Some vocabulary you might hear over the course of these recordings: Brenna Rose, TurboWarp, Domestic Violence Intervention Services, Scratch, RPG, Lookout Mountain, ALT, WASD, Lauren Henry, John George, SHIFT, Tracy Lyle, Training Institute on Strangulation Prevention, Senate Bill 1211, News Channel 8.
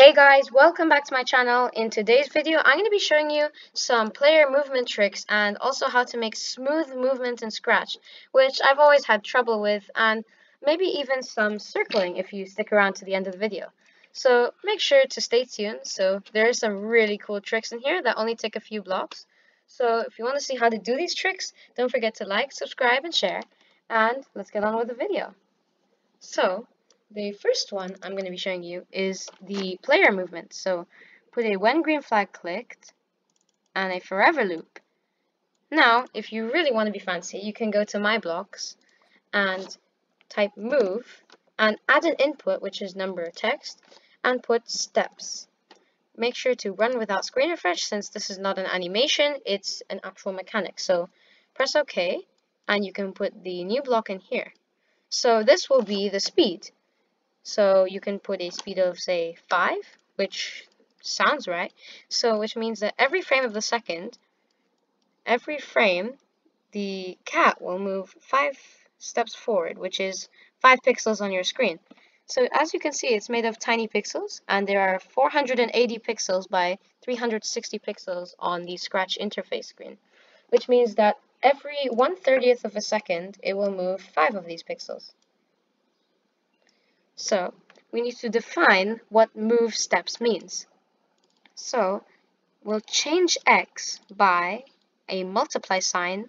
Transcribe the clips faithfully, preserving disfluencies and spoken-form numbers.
Hey guys, welcome back to my channel. In today's video, I'm going to be showing you some player movement tricks and also how to make smooth movement in Scratch, which I've always had trouble with, and maybe even some circling if you stick around to the end of the video. So make sure to stay tuned. So there are some really cool tricks in here that only take a few blocks. So if you want to see how to do these tricks, don't forget to like, subscribe, and share. And let's get on with the video. So the first one I'm going to be showing you is the player movement. So put a when green flag clicked and a forever loop. Now, if you really want to be fancy, you can go to my blocks and type move and add an input, which is number or text, and put steps. Make sure to run without screen refresh, since this is not an animation, it's an actual mechanic. So press OK and you can put the new block in here. So this will be the speed. So you can put a speed of, say, five, which sounds right. So which means that every frame of the second, every frame, the cat will move five steps forward, which is five pixels on your screen. So as you can see, it's made of tiny pixels, and there are four hundred eighty pixels by three hundred sixty pixels on the Scratch interface screen, which means that every one thirtieth of a second, it will move five of these pixels. So we need to define what move steps means. So we'll change x by a multiply sign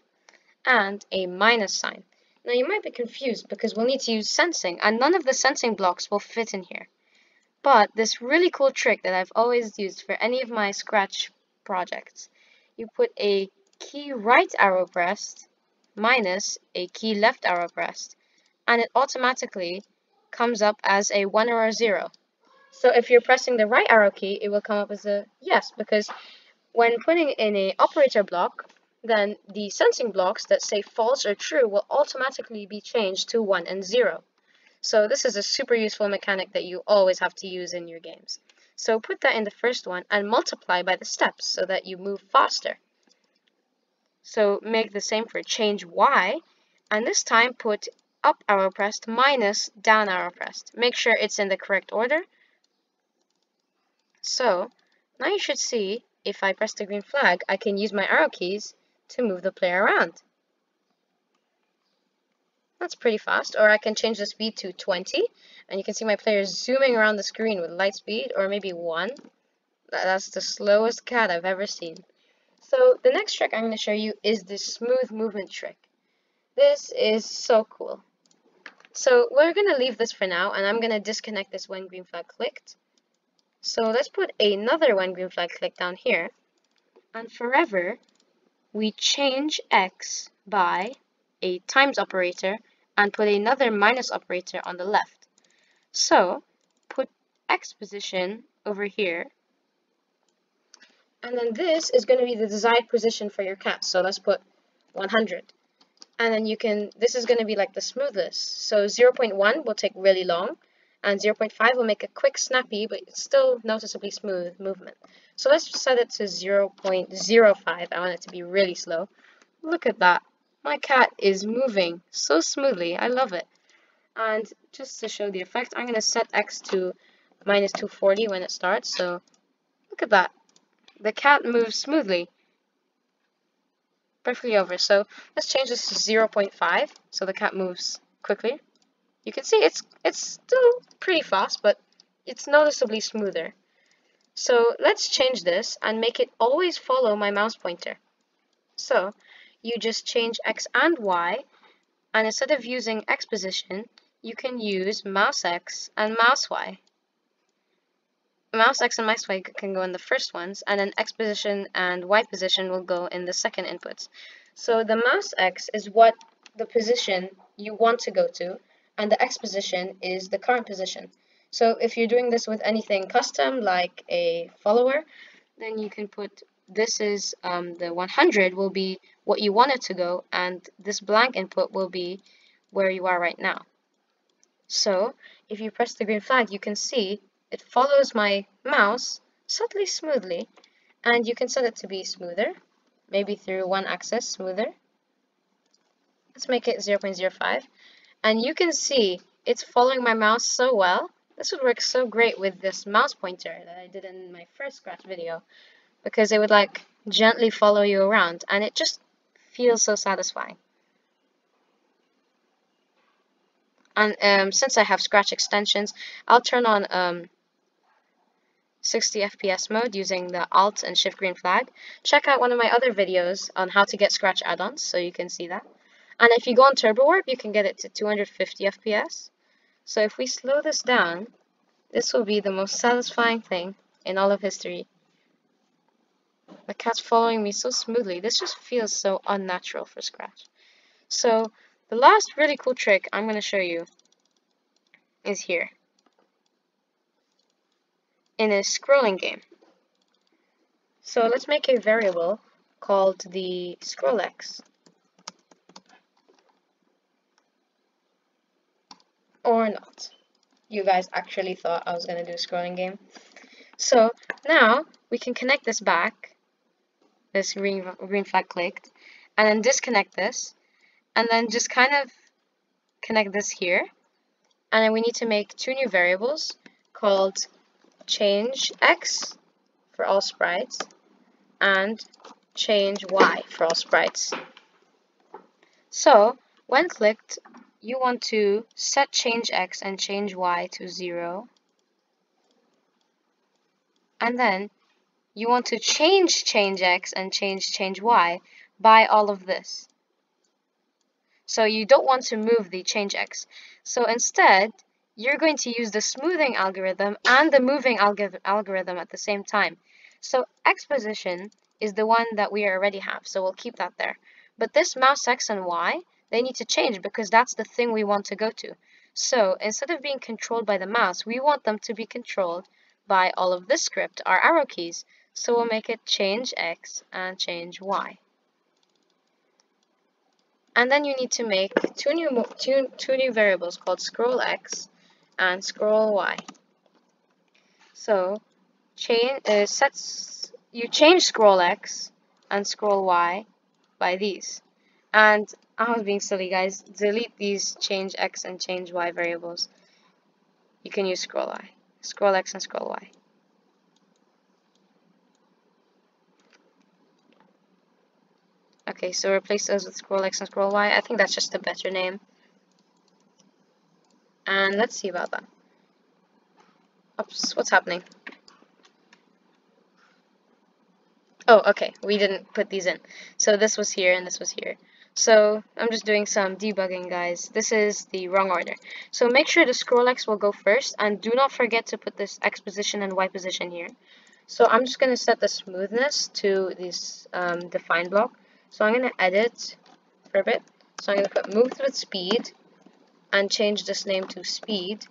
and a minus sign. Now you might be confused because we'll need to use sensing, and none of the sensing blocks will fit in here. But this really cool trick that I've always used for any of my Scratch projects, you put a key right arrow pressed minus a key left arrow pressed, and it automatically comes up as a one or a zero. So if you're pressing the right arrow key, it will come up as a yes, because when putting in an operator block, then the sensing blocks that say false or true will automatically be changed to one and zero. So this is a super useful mechanic that you always have to use in your games. So put that in the first one and multiply by the steps so that you move faster. So make the same for change y, and this time put up arrow pressed minus down arrow pressed. Make sure it's in the correct order. So now you should see, if I press the green flag, I can use my arrow keys to move the player around. That's pretty fast. Or I can change the speed to twenty, and you can see my player zooming around the screen with light speed, or maybe one. That's the slowest cat I've ever seen. So the next trick I'm going to show you is the smooth movement trick. This is so cool. So we're going to leave this for now, and I'm going to disconnect this when green flag clicked. So let's put another when green flag clicked down here. And forever, we change x by a times operator and put another minus operator on the left. So put x position over here. And then this is going to be the desired position for your cat. So let's put one hundred. And then you can, this is going to be like the smoothest. So zero point one will take really long, and zero point five will make a quick, snappy, but it's still noticeably smooth movement. So let's set it to zero point zero five. I want it to be really slow. Look at that. My cat is moving so smoothly. I love it. And just to show the effect, I'm going to set x to minus two forty when it starts. So look at that. The cat moves smoothly. Perfectly over. So let's change this to zero point five so the cat moves quickly. You can see it's it's still pretty fast, but it's noticeably smoother. So let's change this and make it always follow my mouse pointer. So you just change x and y, and instead of using x position, you can use mouse x and mouse y. Mouse x and mouse y can go in the first ones, and then x position and y position will go in the second inputs. So the mouse x is what the position you want to go to, and the x position is the current position. So if you're doing this with anything custom, like a follower, then you can put this is um, the one hundred will be what you want it to go, and this blank input will be where you are right now. So if you press the green flag, you can see it follows my mouse subtly smoothly, and you can set it to be smoother, maybe through one axis smoother. Let's make it zero point zero five, and you can see it's following my mouse so well This would work so great with this mouse pointer that I did in my first Scratch video, because it would like gently follow you around, and it just feels so satisfying. And um, since I have Scratch extensions, I'll turn on um, sixty F P S mode using the ALT and SHIFT green flag. Check out one of my other videos on how to get Scratch add-ons, so you can see that. And if you go on TurboWarp, you can get it to two hundred fifty F P S. So if we slow this down, this will be the most satisfying thing in all of history. The cat's following me so smoothly. This just feels so unnatural for Scratch. So the last really cool trick I'm going to show you is here. In a scrolling game. So let's make a variable called the scrollX. Or not. You guys actually thought I was going to do a scrolling game. So now we can connect this back, this green, green flag clicked, and then disconnect this, and then just kind of connect this here. And then we need to make two new variables called change X for all sprites and change Y for all sprites. So when clicked, you want to set change X and change Y to zero, and then you want to change change X and change change Y by all of this. So you don't want to move the change X. So instead, you're going to use the smoothing algorithm and the moving alg- algorithm at the same time. So X position is the one that we already have, so we'll keep that there. But this mouse X and Y, they need to change because that's the thing we want to go to. So instead of being controlled by the mouse, we want them to be controlled by all of this script, our arrow keys. So we'll make it change X and change Y. And then you need to make two new, two, two new variables called scroll X and scroll Y. So change uh, sets you change scroll X and scroll Y by these. And I was being silly, guys. Delete these change X and change Y variables. You can use scroll Y, scroll X, and scroll Y. Okay, so replace those with scroll X and scroll Y. I think that's just a better name. And let's see about that. Oops, what's happening? Oh, okay, we didn't put these in. So this was here and this was here. So I'm just doing some debugging, guys. This is the wrong order. So make sure the scroll X will go first, and do not forget to put this X position and Y position here. So I'm just going to set the smoothness to this um, define block. So I'm going to edit for a bit. So I'm going to put move with speed and change this name to speed.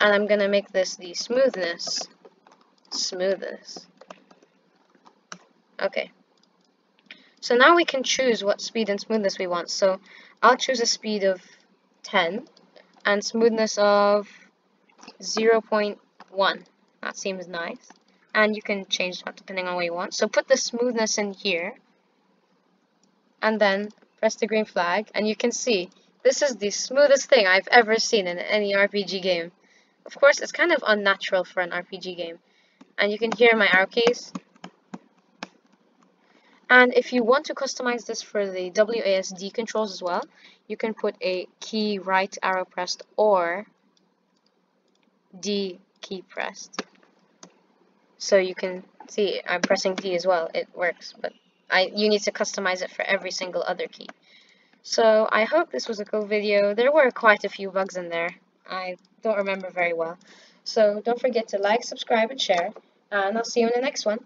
And I'm going to make this the smoothness. Smoothness. Okay. So now we can choose what speed and smoothness we want. So I'll choose a speed of ten and smoothness of zero point one. That seems nice. And you can change that depending on what you want. So put the smoothness in here, and then press the green flag, and you can see this is the smoothest thing I've ever seen in any R P G game. Of course, it's kind of unnatural for an R P G game. And you can hear my arrow keys. And if you want to customize this for the W A S D controls as well, you can put a key right arrow pressed or D key pressed. So you can see I'm pressing D as well, it works, but I you need to customize it for every single other key. So I hope this was a cool video. There were quite a few bugs in there. I don't remember very well. So don't forget to like, subscribe, and share, and I'll see you in the next one.